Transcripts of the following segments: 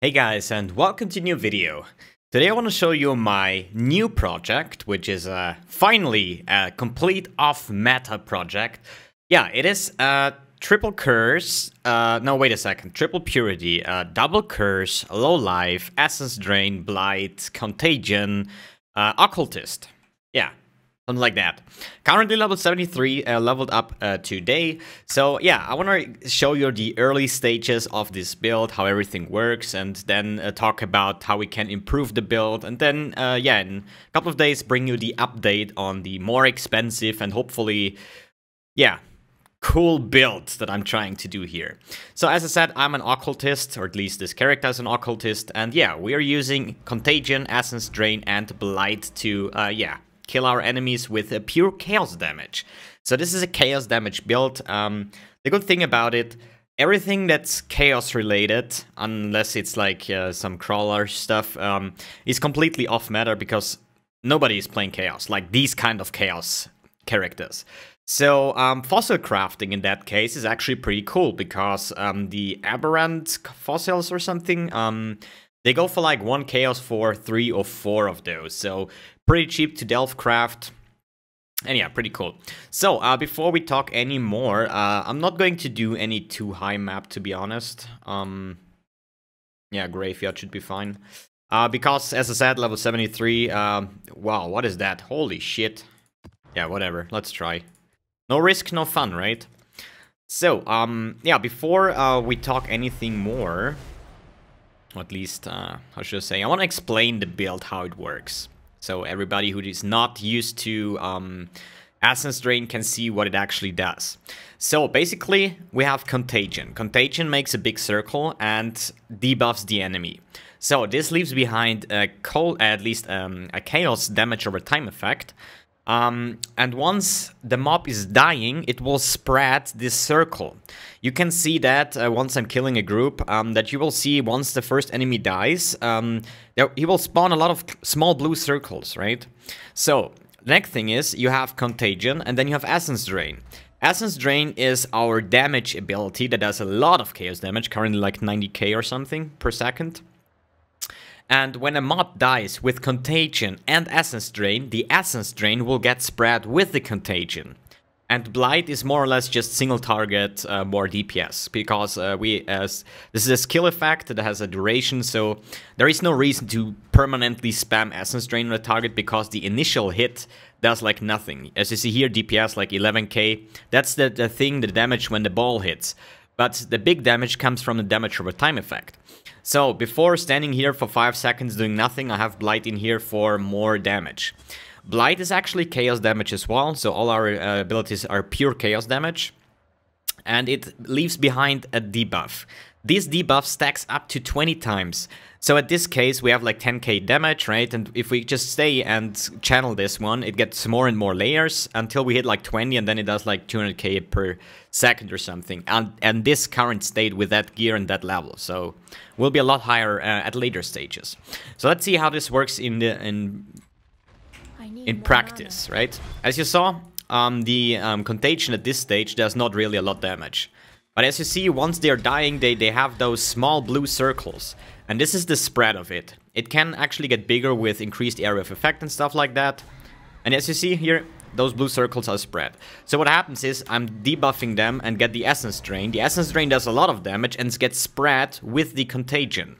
Hey guys, and welcome to a new video. Today I want to show you my new project, which is finally a complete off-meta project. Yeah, it is triple curse, no wait a second, triple purity, double curse, low life, essence drain, blight, contagion, occultist. Yeah, something like that. Currently level 73, leveled up today. So yeah, I want to show you the early stages of this build, how everything works, and then talk about how we can improve the build. And then yeah, in a couple of days bring you the update on the more expensive and hopefully, yeah, cool builds that I'm trying to do here. So as I said, I'm an occultist, or at least this character is an occultist, and yeah, we are using Contagion, Essence Drain, and Blight to, yeah, kill our enemies with a pure chaos damage. So this is a chaos damage build. The good thing about it, everything that's chaos related, unless it's like some crawler stuff, is completely off meta because nobody is playing chaos, like these kind of chaos characters. So fossil crafting in that case is actually pretty cool because the Aberrant Fossils or something, they go for like 1 chaos for 3 or 4 of those. So pretty cheap to delve craft. And yeah, pretty cool. So before we talk any more, I'm not going to do any too high map, to be honest. Yeah, graveyard should be fine. Because as I said, level 73, wow, what is that? Holy shit. Yeah, whatever, let's try. No risk, no fun, right? So, yeah, before we talk anything more, or at least, how should I say, I want to explain the build, how it works. So everybody who is not used to Essence Drain can see what it actually does. So basically, we have Contagion. Contagion makes a big circle and debuffs the enemy. So this leaves behind a at least a chaos damage over time effect. And once the mob is dying, it will spread this circle. You can see that once I'm killing a group, that you will see once the first enemy dies, he will spawn a lot of small blue circles, right? So, next thing is, you have Contagion, and then you have Essence Drain. Essence Drain is our damage ability that does a lot of chaos damage, currently like 90k or something per second. And when a mob dies with Contagion and Essence Drain, the Essence Drain will get spread with the Contagion. And Blight is more or less just single target, more DPS, because this is a skill effect that has a duration, so there is no reason to permanently spam Essence Drain on a target because the initial hit does like nothing. As you see here, DPS like 11k, that's the thing, the damage when the ball hits. But the big damage comes from the damage over time effect. So, before standing here for 5 seconds doing nothing, I have Blight in here for more damage. Blight is actually chaos damage as well, so all our abilities are pure chaos damage. And it leaves behind a debuff. This debuff stacks up to 20 times. So at this case, we have like 10k damage, right? And if we just stay and channel this one, it gets more and more layers until we hit like 20, and then it does like 200k per second or something. And this current state with that gear and that level. So will be a lot higher at later stages. So let's see how this works in practice, right? As you saw, the Contagion at this stage does not really a lot damage. But as you see, once they're dying, they have those small blue circles. And this is the spread of it. It can actually get bigger with increased area of effect and stuff like that. And as you see here, those blue circles are spread. So what happens is, I'm debuffing them and get the Essence Drain. The Essence Drain does a lot of damage and gets spread with the Contagion.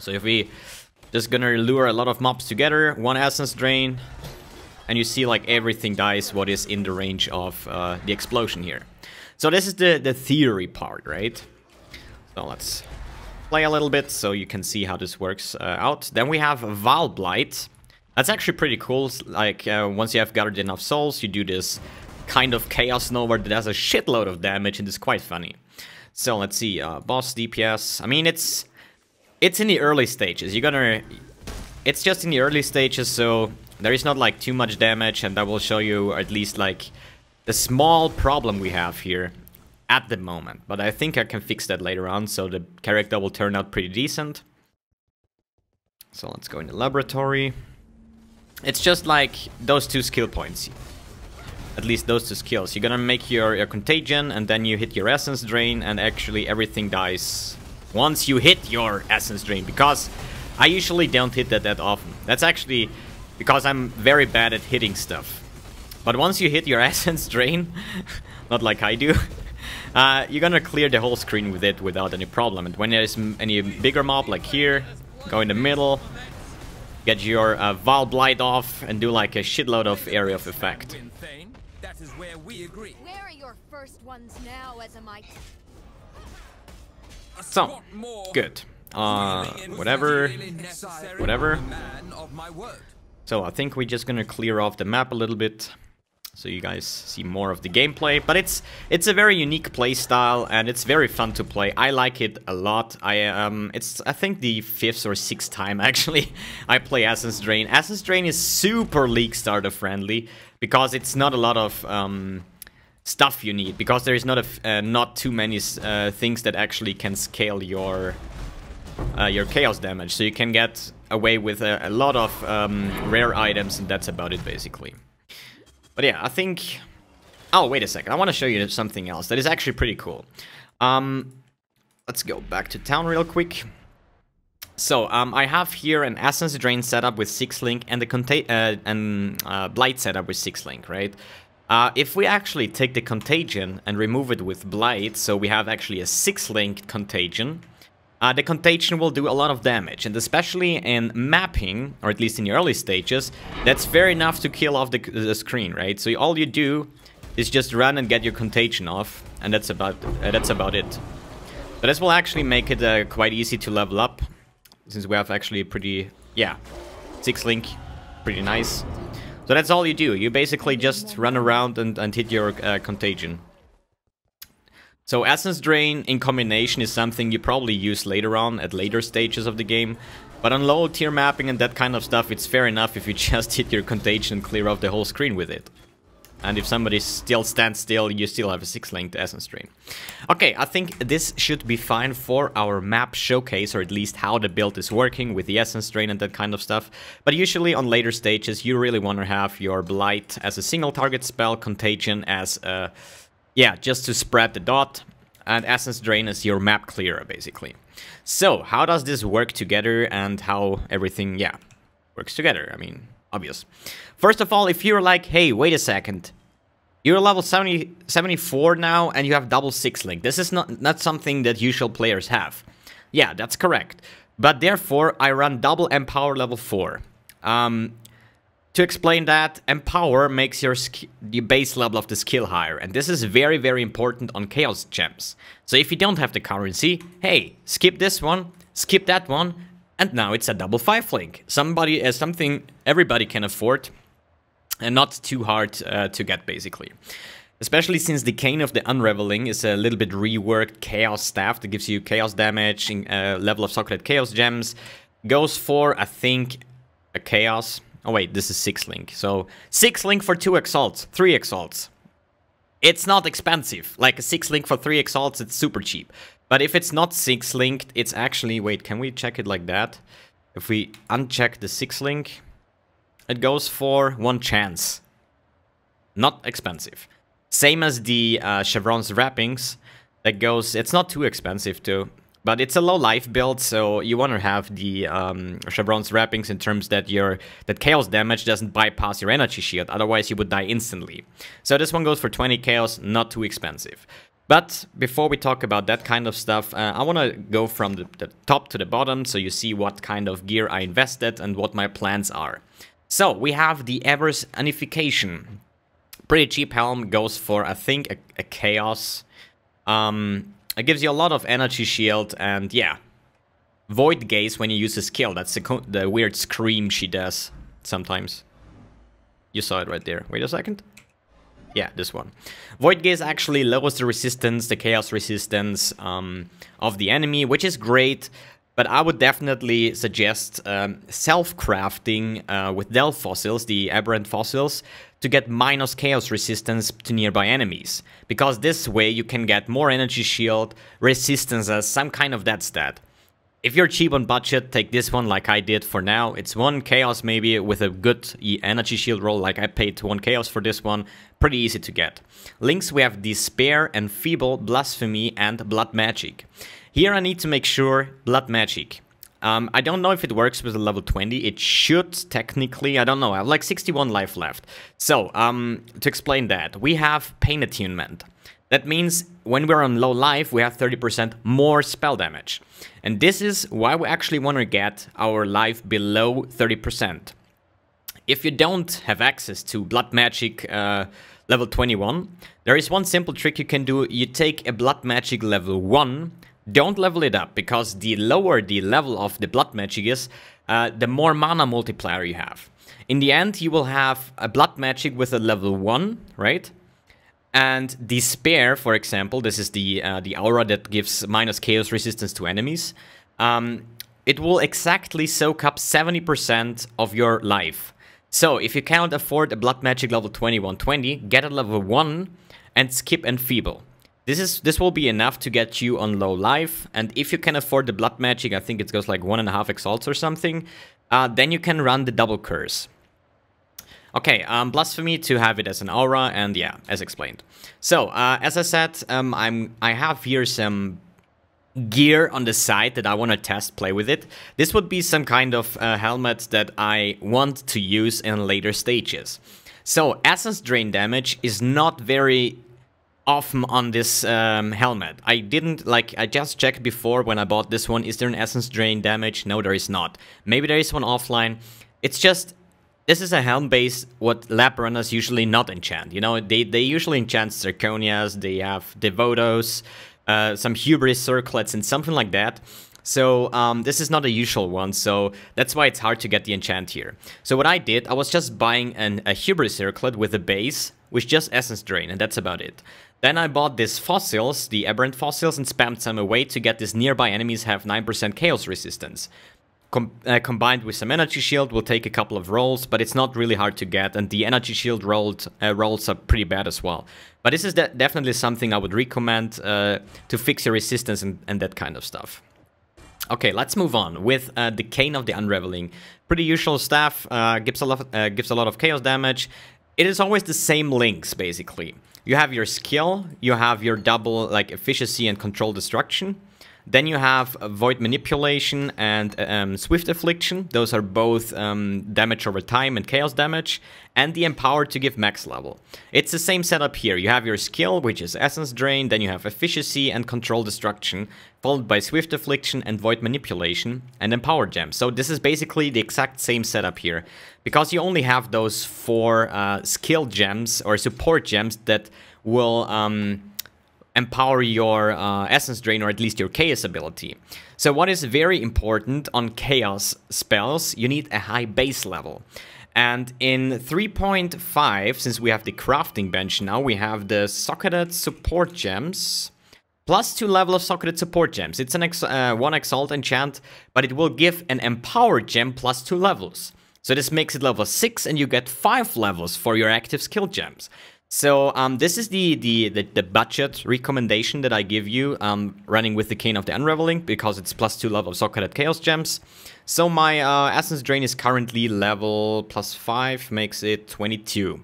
So if we just gonna lure a lot of mobs together, one Essence Drain, and you see like everything dies what is in the range of the explosion here. So this is the theory part, right? So let's play a little bit so you can see how this works out. Then we have Vile Blight. That's actually pretty cool. Like once you have gathered enough souls, you do this kind of chaos snowboard that does a shitload of damage and is quite funny. So let's see, boss DPS. I mean, it's in the early stages. It's just in the early stages, so there is not like too much damage, and I will show you at least like the small problem we have here at the moment, but I think I can fix that later on, so the character will turn out pretty decent. So let's go in the laboratory. It's just like those two skill points. At least those two skills. You're gonna make your Contagion, and then you hit your Essence Drain, and actually everything dies once you hit your Essence Drain, because I usually don't hit that often. That's actually because I'm very bad at hitting stuff. But once you hit your Essence Drain, not like I do, you're gonna clear the whole screen with it without any problem. And when there's any bigger mob, like here, go in the middle, get your Vile Blight off, and do like a shitload of area of effect. That is where we agree. Where are your first ones now, as a mic? So, good. Whatever. So I think we're just gonna clear off the map a little bit, so you guys see more of the gameplay. But it's a very unique play style, and it's very fun to play. I like it a lot. I think the 5th or 6th time actually I play Essence Drain. Essence Drain is super League starter friendly, because it's not a lot of stuff you need, because there is not too many things that actually can scale your chaos damage, so you can get away with a lot of rare items, and that's about it basically. But yeah, I think... Oh, wait a second, I want to show you something else that is actually pretty cool. Let's go back to town real quick. So, I have here an Essence Drain setup with 6-link and the Blight setup with 6-link, right? If we actually take the Contagion and remove it with Blight, so we have actually a 6-link Contagion, the Contagion will do a lot of damage, and especially in mapping, or at least in the early stages, that's fair enough to kill off the screen, right? So all you do is just run and get your Contagion off, and that's about it. But this will actually make it quite easy to level up, since we have actually a pretty, yeah, 6-link, pretty nice. So that's all you do, you basically just run around and hit your Contagion. So Essence Drain in combination is something you probably use later on, at later stages of the game. But on low tier mapping and that kind of stuff, it's fair enough if you just hit your Contagion and clear off the whole screen with it. And if somebody still stands still, you still have a 6-linked Essence Drain. Okay, I think this should be fine for our map showcase, or at least how the build is working with the Essence Drain and that kind of stuff. But usually on later stages, you really want to have your Blight as a single target spell, Contagion as a... yeah, just to spread the dot, and Essence Drain is your map clearer, basically. So, how does this work together, and how everything, yeah, works together? I mean, obvious. First of all, if you're like, hey, wait a second, you're level 74 now, and you have double 6-link. This is not something that usual players have. Yeah, that's correct. But therefore, I run double Empower level 4. To explain that, Empower makes your base level of the skill higher, and this is very, very important on Chaos Gems. So if you don't have the currency, hey, skip this one, skip that one, and now it's a double 5-link. Something everybody can afford, and not too hard to get, basically. Especially since the Cane of the Unraveling is a little bit reworked Chaos Staff that gives you Chaos Damage, level of Socketed Chaos Gems, goes for, I think, a Chaos... Oh wait, this is 6-link, so 6-link for 2 Exalts, 3 Exalts. It's not expensive, like a 6-link for 3 Exalts, it's super cheap. But if it's not 6-linked, it's actually, wait, can we check it like that? If we uncheck the 6-link, it goes for 1 chance. Not expensive. Same as the Shavronne's Wrappings, that goes, it's not too expensive too. But it's a low life build, so you want to have the Shavronne's Wrappings in terms that that chaos damage doesn't bypass your energy shield, otherwise you would die instantly. So this one goes for 20 chaos, not too expensive. But before we talk about that kind of stuff, I want to go from the top to the bottom so you see what kind of gear I invested and what my plans are. So we have the Evers Unification. Pretty cheap helm, goes for, I think, a chaos... it gives you a lot of energy shield, and yeah, Void Gaze when you use a skill. That's the weird scream she does sometimes. You saw it right there. Wait a second. Yeah, this one. Void Gaze actually lowers the resistance, the chaos resistance of the enemy, which is great. But I would definitely suggest self-crafting with Del Fossils, the Aberrant Fossils, to get minus chaos resistance to nearby enemies. Because this way you can get more energy shield, resistance as some kind of that stat. If you're cheap on budget, take this one like I did for now. It's one chaos maybe with a good energy shield roll, like I paid one chaos for this one. Pretty easy to get. Links we have Despair, Enfeeble, Blasphemy and Blood Magic. Here I need to make sure Blood Magic. I don't know if it works with a level 20. It should technically, I don't know. I have like 61 life left. So to explain that, we have Pain Attunement. That means when we're on low life, we have 30% more spell damage. And this is why we actually want to get our life below 30%. If you don't have access to Blood Magic level 21, there is one simple trick you can do. You take a Blood Magic level 1, don't level it up, because the lower the level of the Blood Magic is, the more mana multiplier you have. In the end, you will have a Blood Magic with a level 1, right? And Despair, for example, this is the aura that gives minus chaos resistance to enemies. It will exactly soak up 70% of your life. So if you cannot afford a Blood Magic level 2120, get a level 1 and skip Enfeeble. This will be enough to get you on low life. And if you can afford the Blood Magic, I think it goes like 1.5 exalts or something, then you can run the double curse. Okay, Blasphemy to have it as an aura, and yeah, as explained. So, as I said, I have here some gear on the side that I want to test, play with it. This would be some kind of helmet that I want to use in later stages. So, Essence Drain damage is not very often on this helmet. I just checked before when I bought this one, is there an Essence Drain damage? No, there is not. Maybe there is one offline. It's just... this is a helm based what lab runners usually not enchant. You know, they usually enchant Zirconias, they have Devotos, some Hubris Circlets and something like that. So this is not a usual one, so that's why it's hard to get the enchant here. So what I did, I was just buying a Hubris Circlet with a base, which just Essence Drain, and that's about it. Then I bought these Fossils, the Aberrant Fossils, and spammed some away to get these nearby enemies have 9% chaos resistance. Combined with some energy shield will take a couple of rolls, but it's not really hard to get, and the energy shield rolls are pretty bad as well. But this is definitely something I would recommend to fix your resistance and that kind of stuff. Okay, let's move on with the Cane of the Unraveling. Pretty usual stuff, gives a lot of chaos damage. It is always the same links, basically. You have your skill, you have your double like efficiency and control destruction. Then you have Void Manipulation and Swift Affliction. Those are both damage over time and chaos damage. And the Empower to give max level. It's the same setup here. You have your skill, which is Essence Drain. Then you have Efficiency and Control Destruction, followed by Swift Affliction and Void Manipulation and Empower Gems. So this is basically the exact same setup here. Because you only have those four skill gems or support gems that will... empower your Essence Drain, or at least your Chaos ability. So what is very important on Chaos spells, you need a high base level. And in 3.5, since we have the Crafting Bench now, we have the Socketed Support Gems, plus 2 level of Socketed Support Gems. It's an 1 Exalt enchant, but it will give an Empower Gem plus 2 levels. So this makes it level 6, and you get 5 levels for your active skill gems. So this is the budget recommendation that I give you running with the Cane of the Unraveling, because it's plus 2 level of Socketed Chaos Gems. So my Essence Drain is currently level plus 5, makes it 22.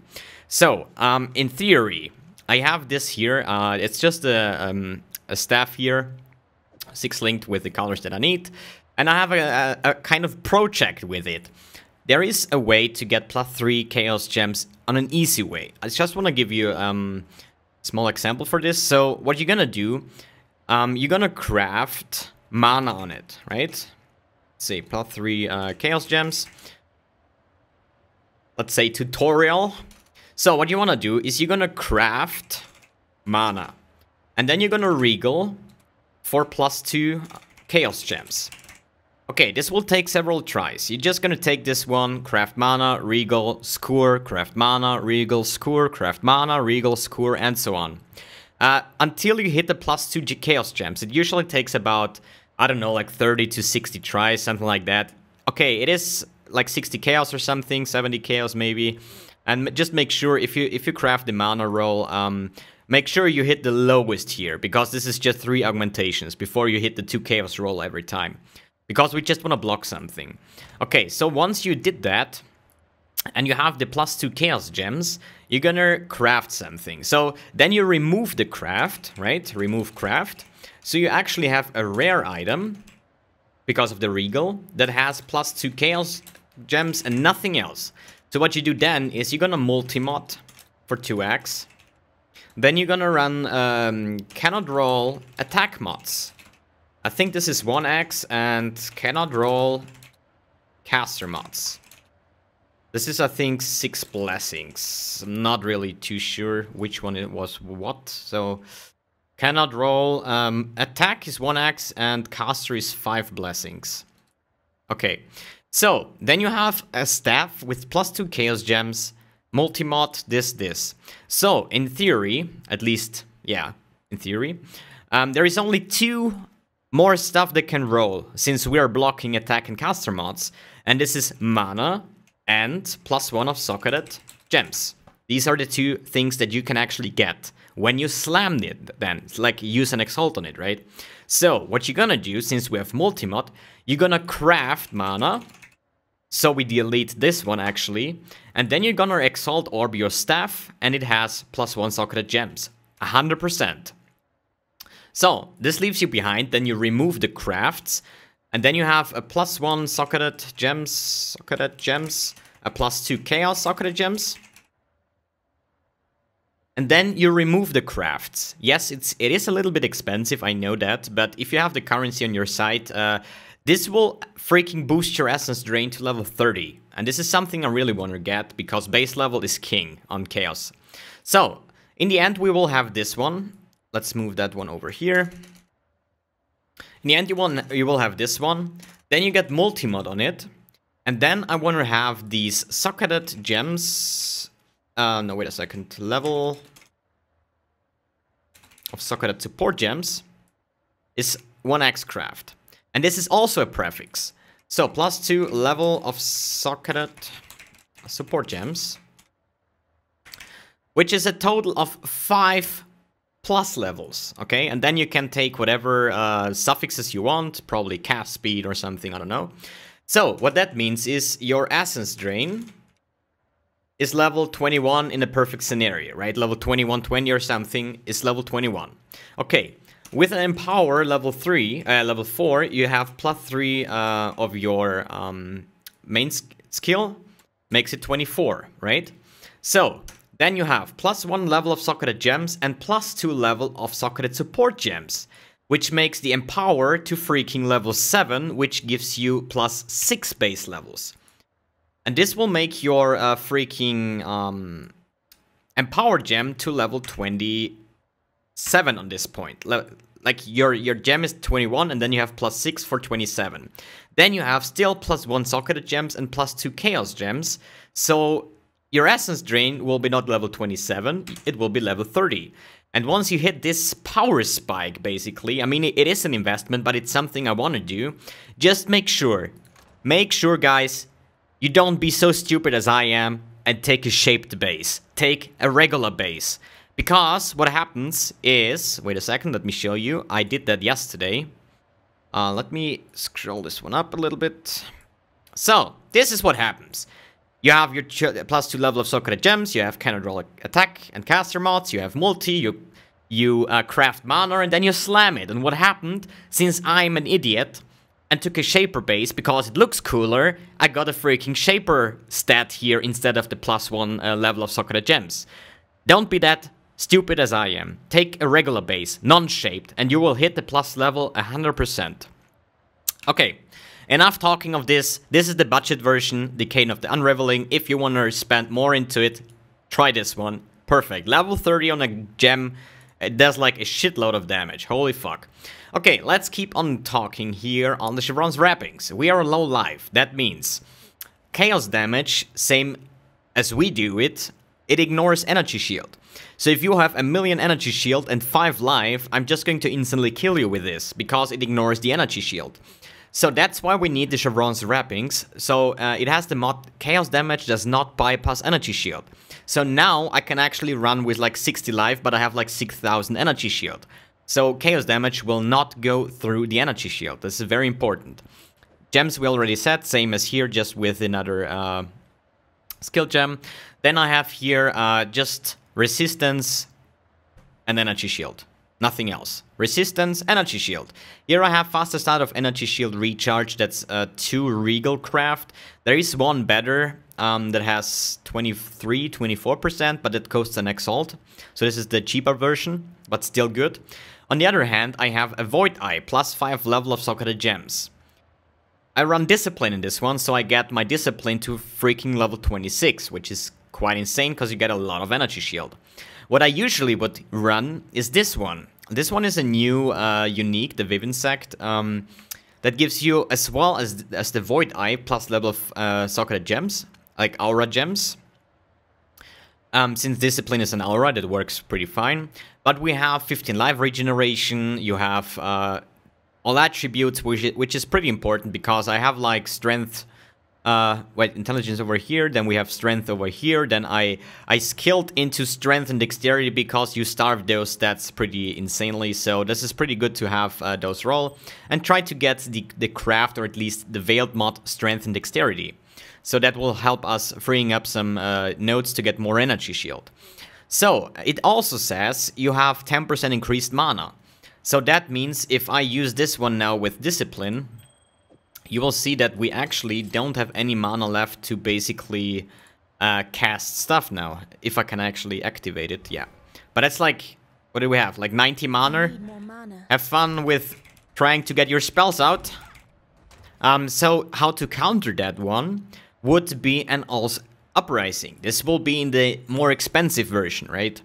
So in theory, I have this here. It's just a staff here, 6 linked with the colors that I need. And I have a kind of project with it. There is a way to get plus 3 Chaos Gems on an easy way. I just want to give you a small example for this. So what you're going to do, you're going to craft mana on it, right? Let's see, plus 3 Chaos Gems. Let's say tutorial. So what you want to do is you're going to craft mana. And then you're going to regal for plus 2 Chaos Gems. Okay, this will take several tries. You're just gonna take this one, craft mana, regal, score, craft mana, regal, score, craft mana, regal, score, and so on. Until you hit the plus 2 Chaos Gems. It usually takes about, I don't know, like 30 to 60 tries, something like that. Okay, it is like 60 Chaos or something, 70 Chaos maybe. And just make sure, if you craft the mana roll, make sure you hit the lowest here, because this is just 3 augmentations before you hit the 2 Chaos roll every time. because we just want to block something. Okay, so once you did that, and you have the +2 chaos gems, you're gonna craft something. So then you remove the craft, right? Remove craft. So you actually have a rare item, because of the regal, that has +2 chaos gems and nothing else. So what you do then is you're gonna multi-mod for 2x. Then you're gonna run cannot roll attack mods. I think this is 1x and cannot roll caster mods. This is, I think, 6 blessings. I'm not really too sure which one it was what. So, cannot roll. Attack is 1x and caster is 5 blessings. Okay. So, then you have a staff with +2 chaos gems. Multimod, this. So, in theory, at least, yeah, in theory, there is only 2 more stuff that can roll, since we are blocking attack and caster mods. And this is mana and +1 of socketed gems. These are the 2 things that you can actually get when you slam it, then. It's like use an exalt on it, right? So, what you're gonna do, since we have multimod, you're gonna craft mana. So we delete this one, actually. And then you're gonna exalt orb your staff, and it has +1 socketed gems. 100%. So, this leaves you behind, then you remove the crafts, and then you have a +1 socketed gems, a +2 chaos socketed gems. And then you remove the crafts. Yes, it is a little bit expensive, I know that, but if you have the currency on your side, this will freaking boost your Essence Drain to level 30. And this is something I really want to get, because base level is king on chaos. So, in the end, we will have this one. Let's move that one over here. In the end, you will have this one, then you get multimod on it, and then I want to have these socketed gems, no, wait a second, level of socketed support gems is 1x craft, and this is also a prefix, so +2 level of socketed support gems, which is a total of 5 plus levels, okay? And then you can take whatever suffixes you want, probably cast speed or something, I don't know. So, what that means is your Essence Drain is level 21 in a perfect scenario, right? Level 21, 20 or something is level 21. Okay, with an Empower level 4, you have +3 of your main skill, makes it 24, right? So, then you have +1 level of socketed gems and +2 level of socketed support gems, which makes the Empower to freaking level 7, which gives you +6 base levels. And this will make your freaking Empower gem to level 27 on this point. Like your gem is 21 and then you have +6 for 27. Then you have still +1 socketed gems and +2 chaos gems. So your Essence Drain will be not level 27, it will be level 30. And once you hit this power spike, basically, I mean, it is an investment, but it's something I want to do. Just make sure, guys, you don't be so stupid as I am and take a shaped base. Take a regular base. Because what happens is, wait a second, let me show you. I did that yesterday. Let me scroll this one up a little bit. So, this is what happens. You have your +2 level of socketed gems, you have cannot roll attack and caster mods, you have multi, you craft mana, and then you slam it. And what happened, since I'm an idiot and took a shaper base because it looks cooler, I got a freaking shaper stat here instead of the +1 level of socketed gems. Don't be that stupid as I am. Take a regular base, non-shaped, and you will hit the plus level 100%. Okay. Enough talking of this. This is the budget version, the Cane of the Unraveling. If you want to spend more into it, try this one. Perfect. Level 30 on a gem. It does like a shitload of damage. Holy fuck. Okay, let's keep on talking here on the Shavronne's Wrappings. We are low life. That means chaos damage, same as we do it. It ignores energy shield. So if you have a million energy shield and 5 life, I'm just going to instantly kill you with this because it ignores the energy shield. So that's why we need the Shavronne's Wrappings. So it has the mod chaos damage does not bypass energy shield. So now I can actually run with like 60 life, but I have like 6,000 energy shield. So chaos damage will not go through the energy shield. This is very important. Gems we already set, same as here, just with another skill gem. Then I have here just resistance and energy shield. Nothing else. Resistance, energy shield. Here I have fastest out of energy shield recharge. That's 2 regal craft. There is one better that has 24%, but it costs an exalt. So this is the cheaper version, but still good. On the other hand, I have a Void Eye, plus 5 level of socketed gems. I run Discipline in this one, so I get my Discipline to freaking level 26, which is quite insane because you get a lot of energy shield. What I usually would run is this one. This one is a new unique, the Vivinsect, that gives you, as well as the Void Eye, plus level of socketed gems, like aura gems. Since Discipline is an aura, that works pretty fine. But we have 15 life regeneration, you have... all attributes, which is pretty important because I have like strength, wait, intelligence over here, then we have strength over here, then I skilled into strength and dexterity because you starve those stats pretty insanely, so this is pretty good to have those roll, and try to get the craft or at least the veiled mod strength and dexterity, so that will help us freeing up some nodes to get more energy shield. So, it also says you have 10% increased mana. So that means if I use this one now with Discipline, you will see that we actually don't have any mana left to basically cast stuff now. If I can actually activate it, yeah. But that's like, what do we have? Like 90 mana? Have fun with trying to get your spells out. So how to counter that one would be an Aul's Uprising. This will be in the more expensive version, right?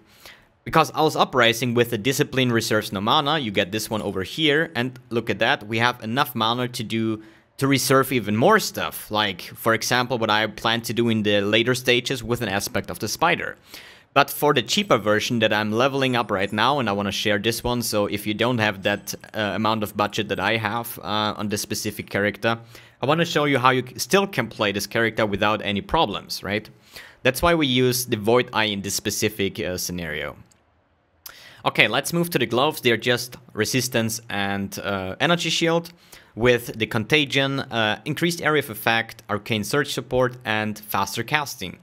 Because Aul's Uprising with the Discipline reserves no mana, you get this one over here, and look at that, we have enough mana to reserve even more stuff, like, for example, what I plan to do in the later stages with an aspect of the spider. But for the cheaper version that I'm leveling up right now, and I want to share this one, so if you don't have that amount of budget that I have on this specific character, I want to show you how you still can play this character without any problems, right? That's why we use the Void Eye in this specific scenario. Okay, let's move to the gloves. They're just resistance and energy shield with the Contagion, increased area of effect, arcane search support, and faster casting.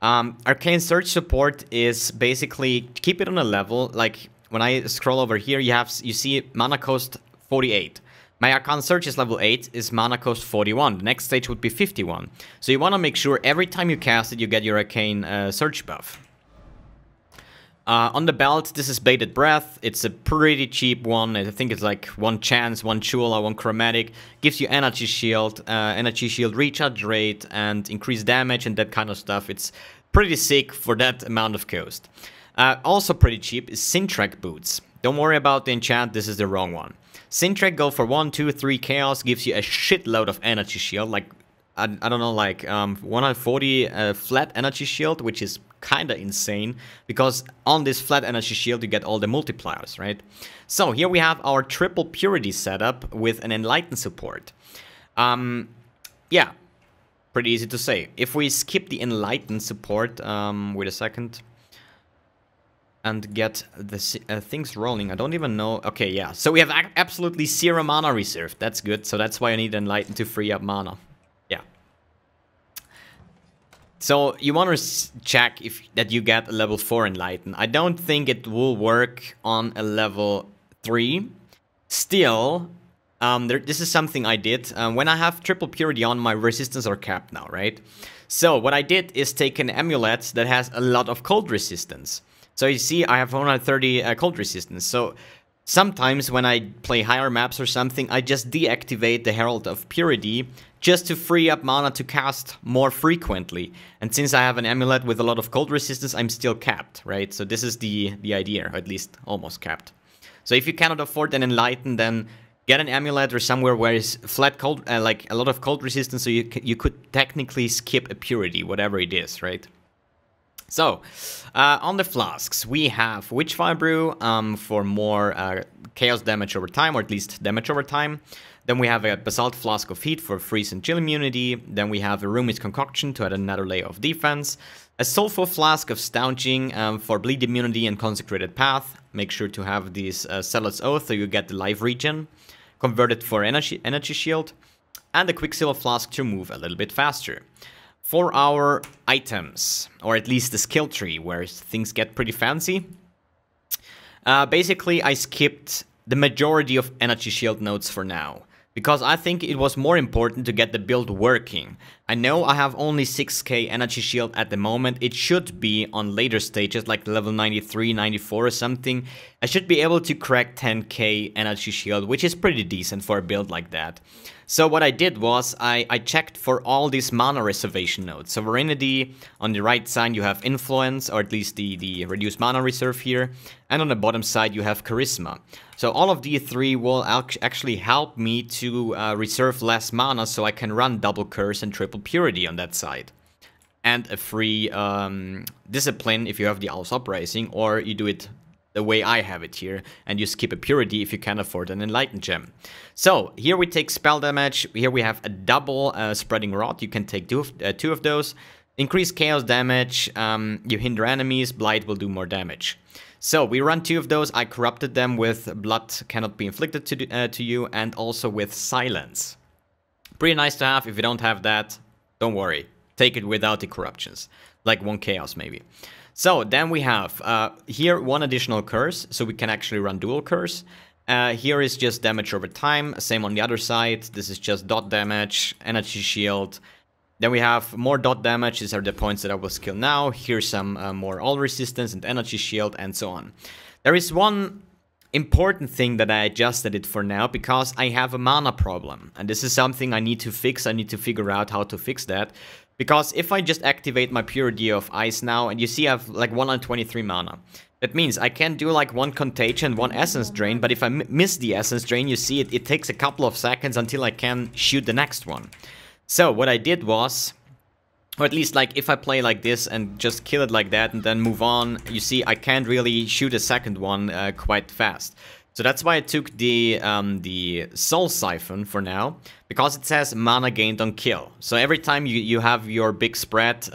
Arcane search support is basically keep it on a level. Like when I scroll over here, you see mana cost 48. My Arcane Search is level 8, is mana cost 41, the next stage would be 51. So you want to make sure every time you cast it you get your Arcane Search buff. On the belt, this is Bated Breath, it's a pretty cheap one, I think it's like 1 chance, 1 Chula, 1 Chromatic. Gives you energy shield recharge rate and increased damage and that kind of stuff. It's pretty sick for that amount of cost. Also pretty cheap is Sin Trek Boots. Don't worry about the enchant, this is the wrong one. Sin Trek go for 1, 2, 3 chaos, gives you a shitload of energy shield, like, I don't know, like 140 flat energy shield, which is kinda insane, because on this flat energy shield you get all the multipliers, right? So here we have our triple purity setup with an enlightened support. Yeah, pretty easy to say. If we skip the enlightened support, wait a second. And get the things rolling. I don't even know. Okay, yeah. So we have absolutely 0 mana reserved. That's good. So that's why I need Enlighten to free up mana. Yeah. So you want to check if that you get a level 4 Enlighten. I don't think it will work on a level 3. Still, this is something I did. When I have triple purity on, my resistance are capped now, right? So what I did is take an amulet that has a lot of cold resistance. So you see, I have 130 cold resistance, so sometimes when I play higher maps or something, I just deactivate the Herald of Purity just to free up mana to cast more frequently. And since I have an amulet with a lot of cold resistance, I'm still capped, right? So this is the idea, or at least almost capped. So if you cannot afford an Enlighten, then get an amulet or somewhere where is flat cold, like a lot of cold resistance, so you could technically skip a purity, whatever it is, right? So, on the flasks, we have Witchfire Brew for more chaos damage over time, or at least damage over time. Then we have a Basalt Flask of Heat for freeze and chill immunity. Then we have a Roomy's Concoction to add another layer of defense. A Sulphur Flask of Staunching for bleed immunity and consecrated path. Make sure to have these Zealot's Oath so you get the life regen. Converted for energy shield. and the Quicksilver Flask to move a little bit faster. For our items, or at least the skill tree, where things get pretty fancy, basically I skipped the majority of energy shield nodes for now, because I think it was more important to get the build working. I know I have only 6k energy shield at the moment. It should be on later stages, like level 93, 94 or something. I should be able to crack 10k energy shield, which is pretty decent for a build like that. So what I did was, I checked for all these mana reservation nodes. Sovereignty, on the right side you have Influence, or at least the reduced mana reserve here. And on the bottom side you have Charisma. So all of these three will actually help me to reserve less mana, so I can run double Curse and triple Purity on that side. And a free Discipline if you have the Aul's Uprising, or you do it the way I have it here, and you skip a Purity if you can afford an Enlightened Gem. So here we take spell damage. Here we have a double Spreading Rod. You can take two of those. Increase chaos damage. You hinder enemies. Blight will do more damage. So we run two of those. I corrupted them with Blood Cannot Be Inflicted to you, and also with Silence. Pretty nice to have. If you don't have that, don't worry. Take it without the corruptions, like one chaos maybe. So then we have here one additional curse, so we can actually run dual curse. Here is just damage over time, same on the other side. This is just dot damage, energy shield. Then we have more dot damage. These are the points that I will skill now. Here's some more all resistance and energy shield and so on. There is one important thing that I adjusted it for now, because I have a mana problem. And this is something I need to fix. I need to figure out how to fix that. Because if I just activate my Purity of Ice now, and you see I have like 123 mana. That means I can do like one Contagion, one Essence Drain, but if I miss the Essence Drain, you see it takes a couple of seconds until I can shoot the next one. So what I did was, or at least like if I play like this and just kill it like that and then move on, you see I can't really shoot a second one quite fast. So that's why I took the Soul Siphon for now, because it says mana gained on kill. So every time you have your big spread,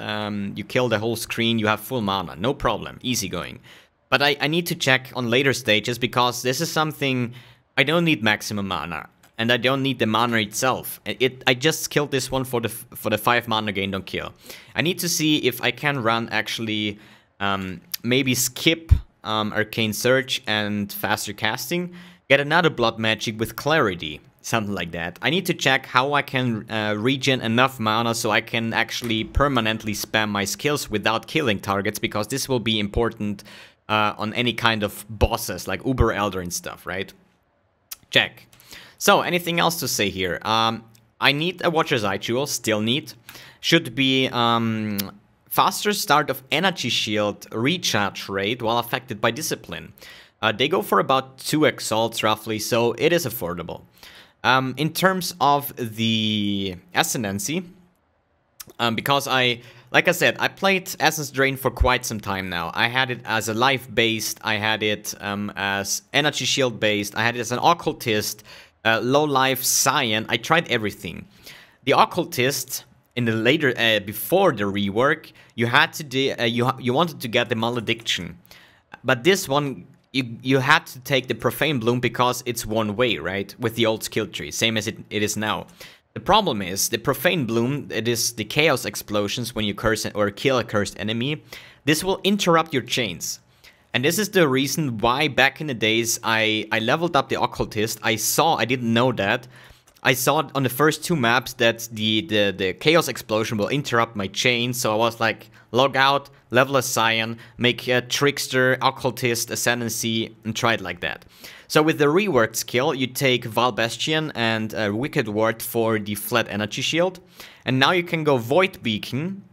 you kill the whole screen, you have full mana, no problem, easy going. But I need to check on later stages, because this is something, I don't need maximum mana, and I don't need the mana itself. I just killed this one for the 5 mana gained on kill. I need to see if I can run actually, maybe skip Arcane Search and faster casting, get another Blood Magic with Clarity, something like that. I need to check how I can regen enough mana so I can actually permanently spam my skills without killing targets, because this will be important on any kind of bosses like Uber Elder and stuff, right? Check. So anything else to say here? I need a Watcher's Eye Jewel, still need. Should be faster start of energy shield recharge rate while affected by discipline. They go for about 2 exalts roughly, so it is affordable. In terms of the Ascendancy, because like I said, I played Essence Drain for quite some time now. I had it as a life based, I had it as energy shield based, I had it as an Occultist, low life Scion. I tried everything. The Occultist, in the later, before the rework, you had to you wanted to get the Malediction, but this one you had to take the Profane Bloom, because it's one way, right? With the old skill tree, same as it is now. The problem is the Profane Bloom. It is the chaos explosions when you curse or kill a cursed enemy. This will interrupt your chains. And this is the reason why back in the days I leveled up the Occultist. I didn't know that. I saw on the first 2 maps that the chaos explosion will interrupt my chain, so I was like, log out, level a Scion, make a Trickster, Occultist, Ascendancy, and try it like that. So with the reworked skill, you take Vile Bastion and Wicked Ward for the flat energy shield, and now you can go Void Beacon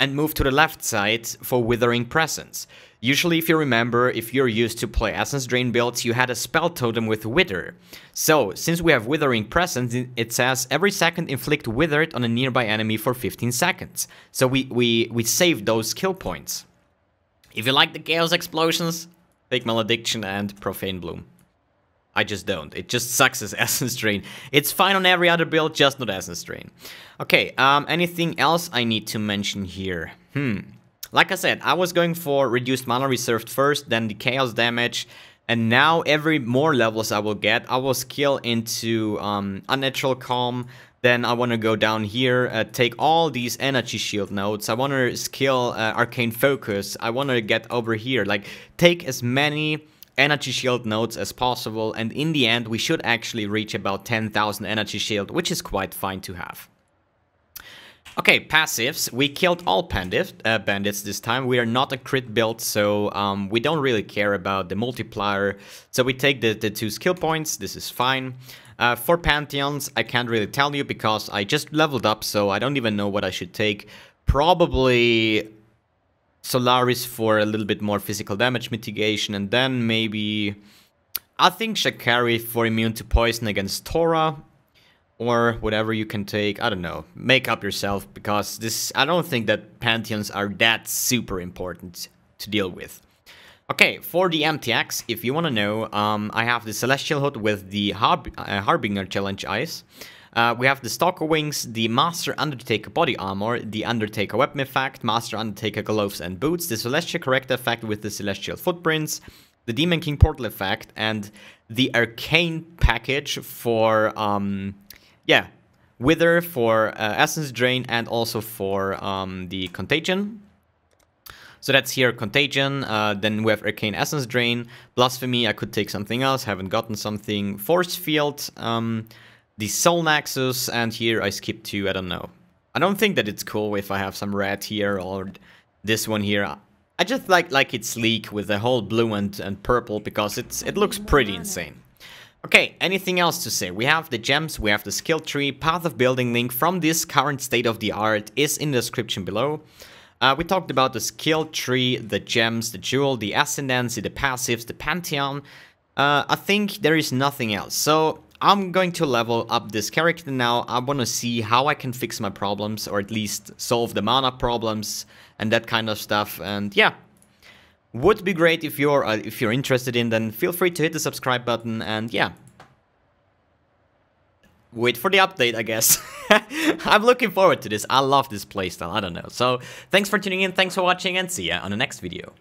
and move to the left side for Withering Presence. Usually, if you remember, if you're used to play Essence Drain builds, you had a spell totem with Wither. So, since we have Withering Presence, it says every second inflict Withered on a nearby enemy for 15 seconds. So we save those skill points. If you like the chaos explosions, take Malediction and Profane Bloom. I just don't. It just sucks as Essence Drain. It's fine on every other build, just not Essence Drain. Okay, anything else I need to mention here? Like I said, I was going for reduced mana reserved first, then the chaos damage, and now every more levels I will get, I will skill into Unnatural Calm, Then I want to go down here, take all these energy shield nodes. I want to skill Arcane Focus. I want to get over here, like take as many energy shield nodes as possible. And in the end, we should actually reach about 10,000 energy shield, which is quite fine to have. Okay, passives. We killed all bandits this time. We are not a crit build, so we don't really care about the multiplier. So we take the two skill points. This is fine. For Pantheons, I can't really tell you because I just leveled up, so I don't even know what I should take. Probably Solaris for a little bit more physical damage mitigation, and then maybe I think Sha'Carri for immune to poison against Torah. Or whatever you can take, I don't know, make up yourself, because this, I don't think that Pantheons are that super important to deal with. Okay, for the MTX, if you want to know, I have the Celestial Hood with the Harbinger Challenge Eyes. We have the Stalker Wings, the Master Undertaker Body Armor, the Undertaker Weapon Effect, Master Undertaker Gloves and Boots, the Celestial Corrector Effect with the Celestial Footprints, the Demon King Portal Effect, and the Arcane Package for... yeah, Wither for Essence Drain and also for the Contagion. So that's here Contagion, then we have Arcane Essence Drain, Blasphemy, I could take something else, haven't gotten something, Force Field, the Soul Nexus, and here I skip to, I don't know. I don't think that it's cool if I have some red here or this one here. I just like it sleek with the whole blue and purple because it looks pretty insane. Okay, anything else to say? We have the gems, we have the skill tree, path of building link from this current state of the art is in the description below. We talked about the skill tree, the gems, the jewel, the ascendancy, the passives, the pantheon. I think there is nothing else. So I'm going to level up this character now. I want to see how I can fix my problems or at least solve the mana problems and that kind of stuff. And yeah. Would be great if you're interested in, then feel free to hit the subscribe button and yeah. Wait for the update, I guess. I'm looking forward to this. I love this playstyle. I don't know. So thanks for tuning in. Thanks for watching and see ya on the next video.